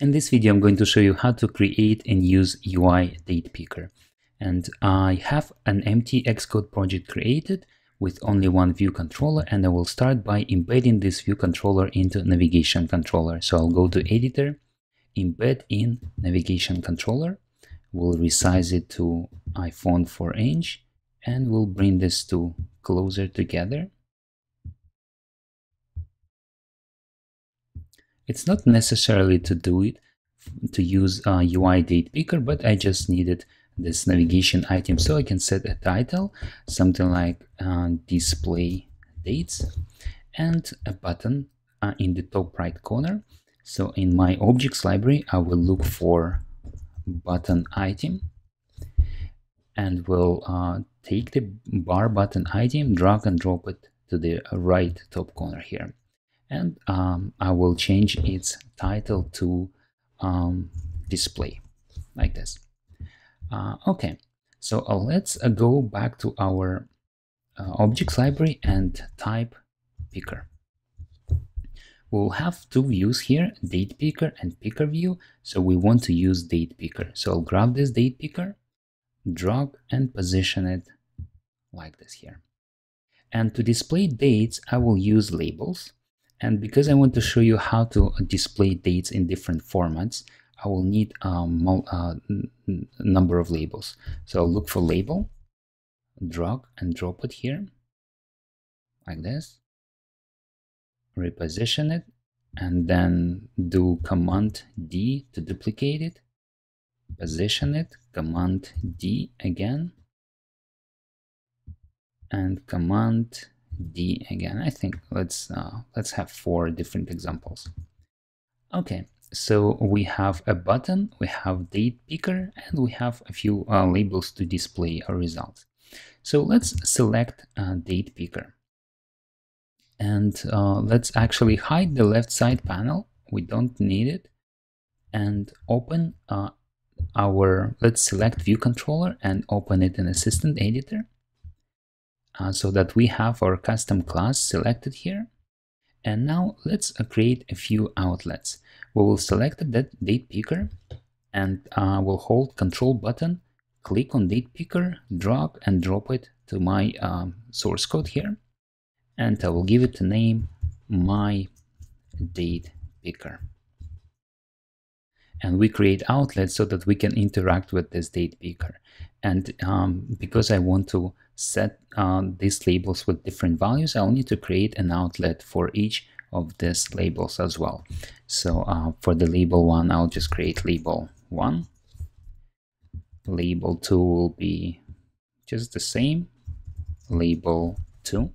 In this video, I'm going to show you how to create and use UI Date Picker. And I have an empty Xcode project created with only one view controller, and I will start by embedding this view controller into Navigation Controller. So I'll go to Editor, Embed in Navigation Controller. We'll resize it to iPhone 4 inch, and we'll bring this two closer together. It's not necessarily to use a UI Date Picker, but I just needed this navigation item, so I can set a title, something like display dates, and a button in the top right corner. So in my objects library, I will look for button item, and will take the bar button item, drag and drop it to the right top corner here, and I will change its title to display, like this. Okay, so let's go back to our objects library and type picker. We'll have two views here, date picker and picker view. So we want to use date picker. So I'll grab this date picker, drag and position it like this here. And to display dates, I will use labels. And because I want to show you how to display dates in different formats, I will need a number of labels. So I'll look for label, drag and drop it here, like this, reposition it, and then do Command D to duplicate it, position it, Command D again, and Command D again. I think let's have four different examples. Okay. So we have a button, we have date picker, and we have a few labels to display our results. So let's select date picker. And let's actually hide the left side panel. We don't need it. And open let's select view controller and open it in Assistant Editor so that we have our custom class selected here. And now let's create a few outlets. We will select that date picker, and we'll hold control button, click on date picker, drag and drop it to my source code here, and I will give it a name, my date picker. And we create outlets so that we can interact with this date picker. And because I want to set these labels with different values, I'll need to create an outlet for each of these labels as well. So for the label one, I'll just create label one. Label two will be just the same. Label two.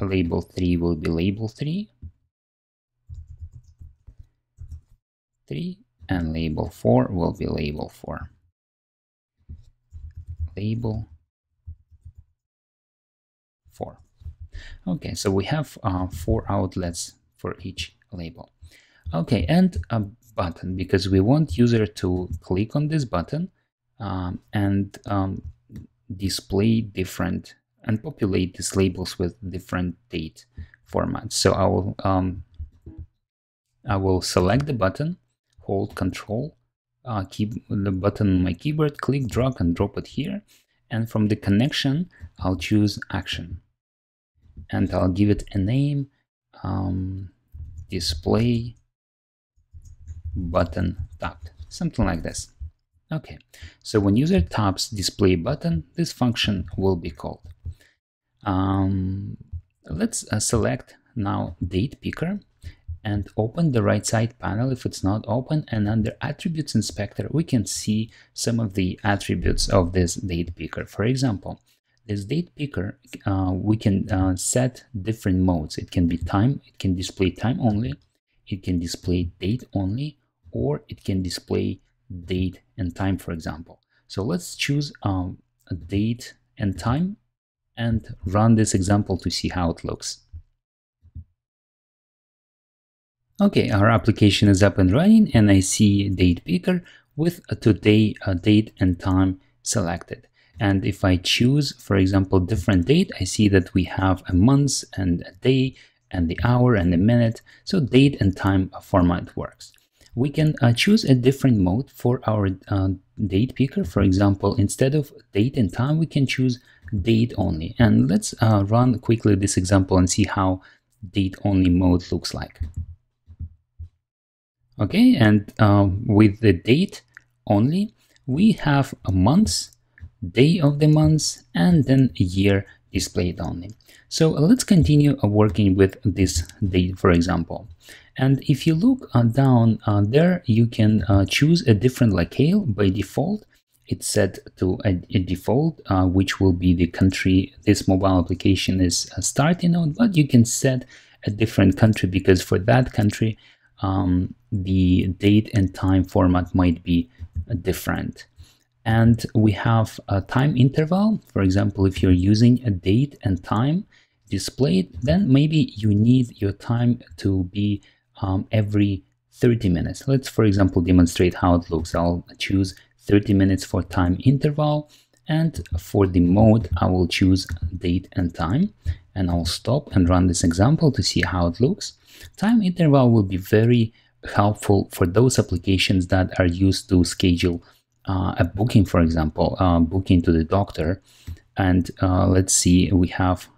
Label three will be label three. And label 4 will be label 4. Label 4. Okay, so we have four outlets for each label. Okay, and a button, because we want user to click on this button and display different and populate these labels with different date formats. So I will select the button, hold control, keep the button on my keyboard, click, drag and drop it here. And from the connection, I'll choose action. And I'll give it a name, display button tapped, something like this. Okay, so when user taps display button, this function will be called. Let's select now date picker, and open the right side panel if it's not open, and under Attributes Inspector, we can see some of the attributes of this date picker. For example, this date picker, we can set different modes. It can be time, it can display time only, it can display date only, or it can display date and time, for example. So let's choose a date and time and run this example to see how it looks. Okay, our application is up and running, and I see date picker with a today date and time selected. And if I choose, for example, different date, I see that we have a month and a day and the hour and the minute, so date and time format works. We can choose a different mode for our date picker. For example, instead of date and time, we can choose date only. And let's run quickly this example and see how date only mode looks like. Okay, and with the date only, we have a month, day of the month, and then a year displayed only. So let's continue working with this date, for example. And if you look down there, you can choose a different locale. By default, it's set to a default, which will be the country this mobile application is starting on, but you can set a different country, because for that country, the date and time format might be different. And we have a time interval. For example, if you're using a date and time displayed, then maybe you need your time to be every 30 minutes. Let's, for example, demonstrate how it looks. I'll choose 30 minutes for time interval. And for the mode, I will choose date and time. And I'll stop and run this example to see how it looks. Time interval will be very helpful for those applications that are used to schedule a booking, for example, booking to the doctor. And let's see, we have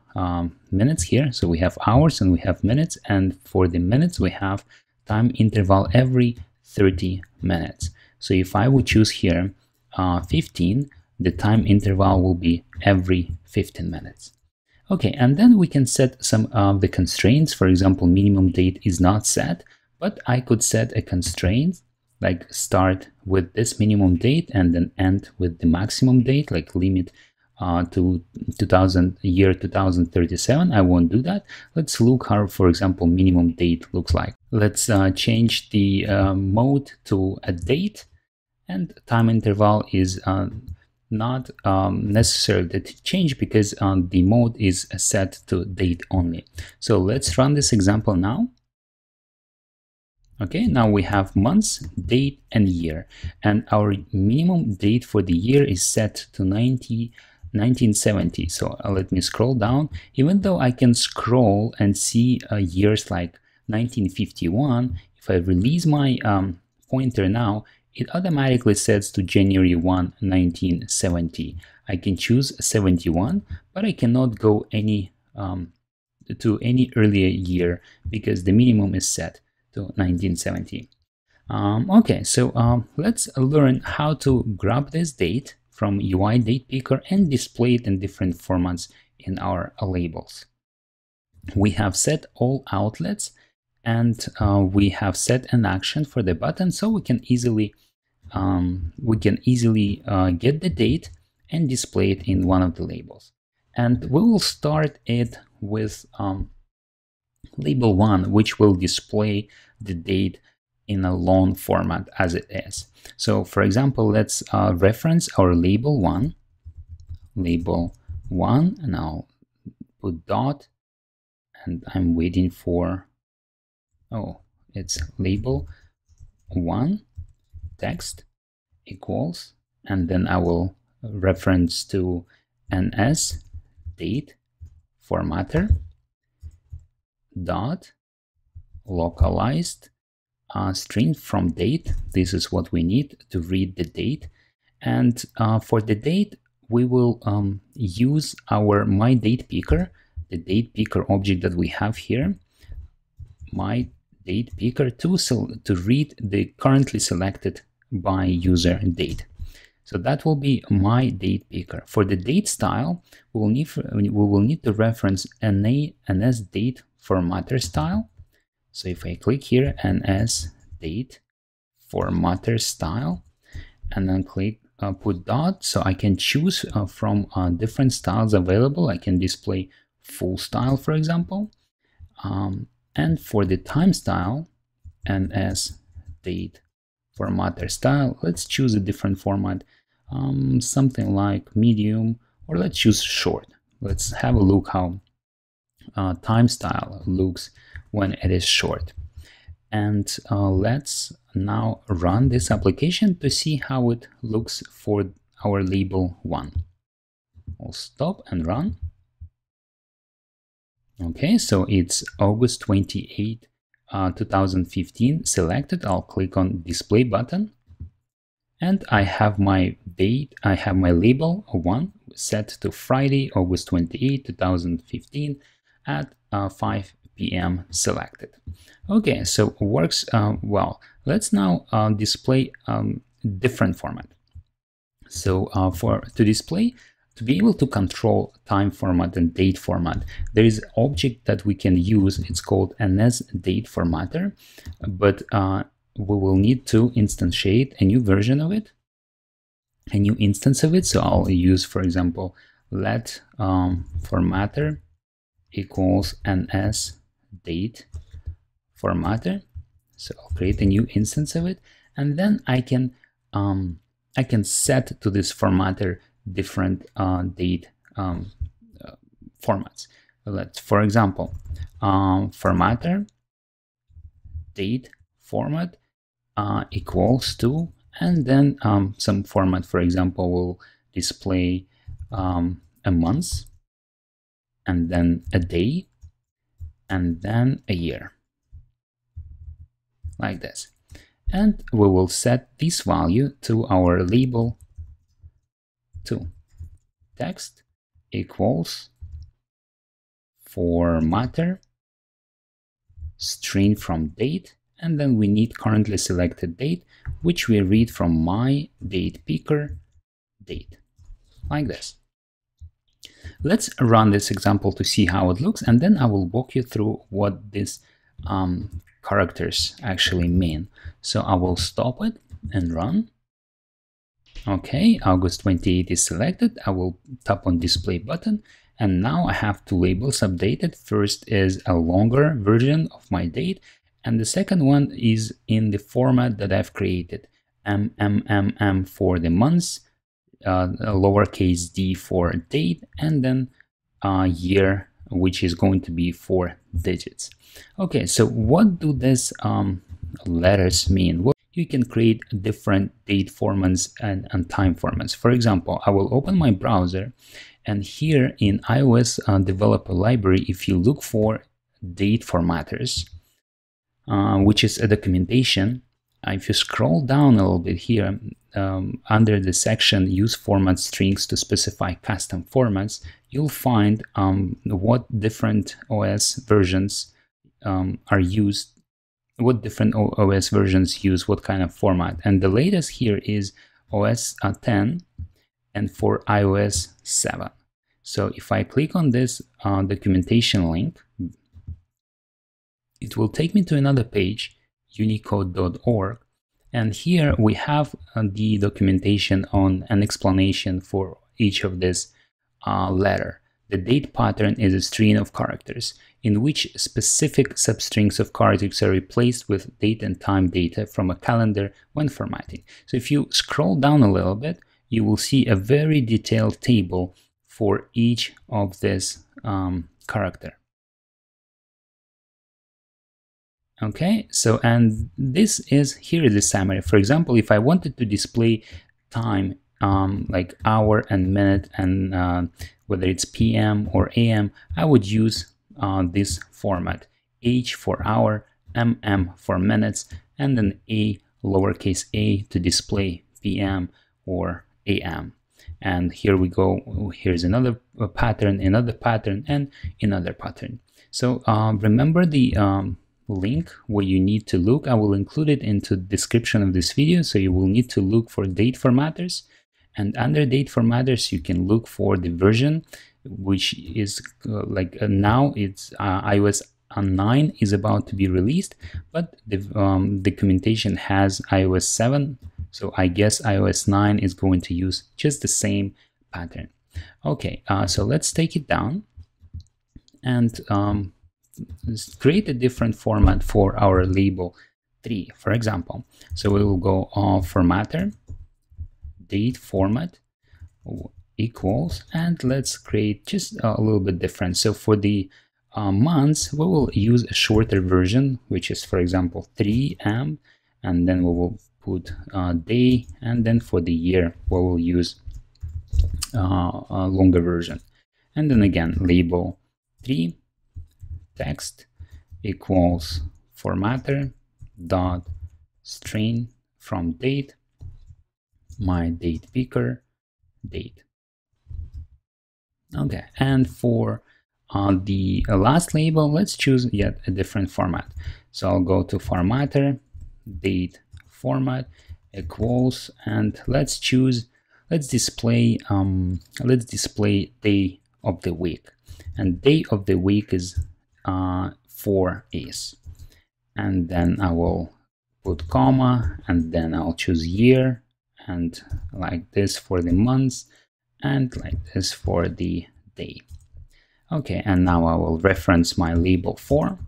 minutes here. So we have hours and we have minutes. And for the minutes, we have time interval every 30 minutes. So if I would choose here 15, the time interval will be every 15 minutes. Okay, and then we can set some of the constraints. For example, minimum date is not set, but I could set a constraint like start with this minimum date and then end with the maximum date, like limit to 2037. I won't do that. Let's look how, for example, minimum date looks like. Let's change the mode to a date, and time interval is not necessary to change, because the mode is set to date only. So let's run this example now. Okay, now we have months, date, and year. And our minimum date for the year is set to 1970. So let me scroll down. Even though I can scroll and see years like 1951, if I release my pointer now, it automatically sets to January 1, 1970. I can choose 71, but I cannot go any to any earlier year, because the minimum is set to 1970. Okay, so let's learn how to grab this date from UI Date Picker and display it in different formats in our labels. We have set all outlets, and we have set an action for the button, so we can easily get the date and display it in one of the labels. And we will start it with label 1, which will display the date in a long format as it is. So for example, let's reference our label 1, and I'll put dot, and I'm waiting for, oh, it's label 1 text equals, and then I will reference to NSDateFormatter dot localized string from date. This is what we need to read the date. And for the date, we will use our MyDatePicker, the date picker object that we have here, MyDatePicker, to read the currently selected by user date. So that will be MyDatePicker. For the date style, we will need to reference NSDateFormatterStyle. So if I click here, NSDateFormatterStyle, and then click put dot, so I can choose from different styles available. I can display full style, for example. And for the time style, NSDateFormatterStyle, let's choose a different format, something like medium, or let's choose short. Let's have a look how time style looks when it is short. And let's now run this application to see how it looks for our label 1. I'll stop and run. Okay, so it's August 28, 2015 selected. I'll click on display button, and I have my date, I have my label 1 set to Friday, August 28, 2015 at 5 p.m. selected. Okay, so works well. Let's now display different format. So to be able to control time format and date format, there is an object that we can use. It's called NSDateFormatter, but we will need to instantiate a new version of it, a new instance of it. So I'll use, for example, let formatter equals NSDateFormatter. So I'll create a new instance of it, and then I can set to this formatter different date formats. Let's, for example, formatter date format equals to, and then some format, for example, will display a month, and then a day, and then a year, like this. And we will set this value to our label 2. Text equals formatter string from date, and then we need currently selected date, which we read from MyDatePicker date, like this. Let's run this example to see how it looks, and then I will walk you through what this characters actually mean. So I will stop it and run. Okay, August 28 is selected. I will tap on display button, and now I have two labels updated. First is a longer version of my date, and the second one is in the format that I've created. MMMM for the months, lowercase d for date, and then year, which is going to be 4 digits. Okay, so what do these letters mean? Well, you can create different date formats and time formats. For example, I will open my browser, and here in iOS developer library, if you look for date formatters, which is a documentation, if you scroll down a little bit here, under the section use format strings to specify custom formats, you'll find what different OS versions are used, what different OS versions use what kind of format. And the latest here is OS 10 and for iOS 7. So if I click on this documentation link, it will take me to another page, unicode.org, and here we have the documentation on an explanation for each of this letter. The date pattern is a string of characters in which specific substrings of characters are replaced with date and time data from a calendar when formatting. So if you scroll down a little bit, you will see a very detailed table for each of this character. Okay, so and this is, here is the summary. For example, if I wanted to display time, like hour and minute, and whether it's PM or AM, I would use this format, H for hour, MM for minutes, and then A, lowercase a, to display PM or AM. And here we go, here's another pattern, and another pattern. So remember the link where you need to look. I will include it into the description of this video, so you will need to look for date formatters, and under date formatters you can look for the version, which is now it's iOS 9 is about to be released, but the documentation has iOS 7, so I guess iOS 9 is going to use just the same pattern. Okay, so let's take it down and create a different format for our label 3, for example. So we will go formatter date format equals, and let's create just a little bit different. So for the months, we will use a shorter version, which is, for example, 3M, and then we will put day, and then for the year we will use a longer version, and then again label 3 text equals formatter dot string from date my date picker date. Okay, and for the last label, let's choose yet a different format. So I'll go to formatter date format equals, and let's choose, let's display day of the week, and day of the week is 4 is, and then I will put comma, and then I'll choose year, and like this for the months, and like this for the day. Okay, and now I will reference my label 4,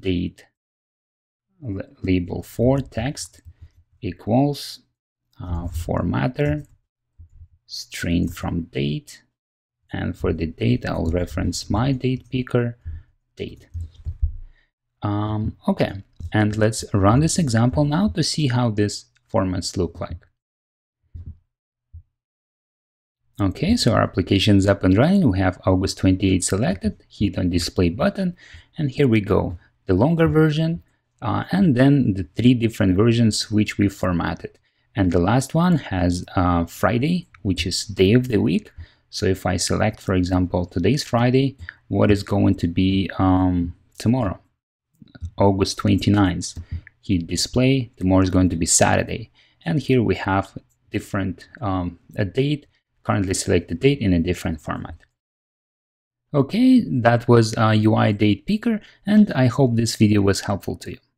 date label 4 text equals formatter string from date, and for the date I'll reference my date picker date. Okay, and let's run this example now to see how these formats look like. Okay, so our application is up and running. We have August 28 selected, hit on display button, and here we go, the longer version, and then the 3 different versions which we formatted. And the last one has Friday, which is day of the week. So if I select, for example, today's Friday, what is going to be tomorrow? August 29th. Hit display, tomorrow is going to be Saturday. And here we have different a date. Currently select the date in a different format. Okay, that was UI Date Picker, and I hope this video was helpful to you.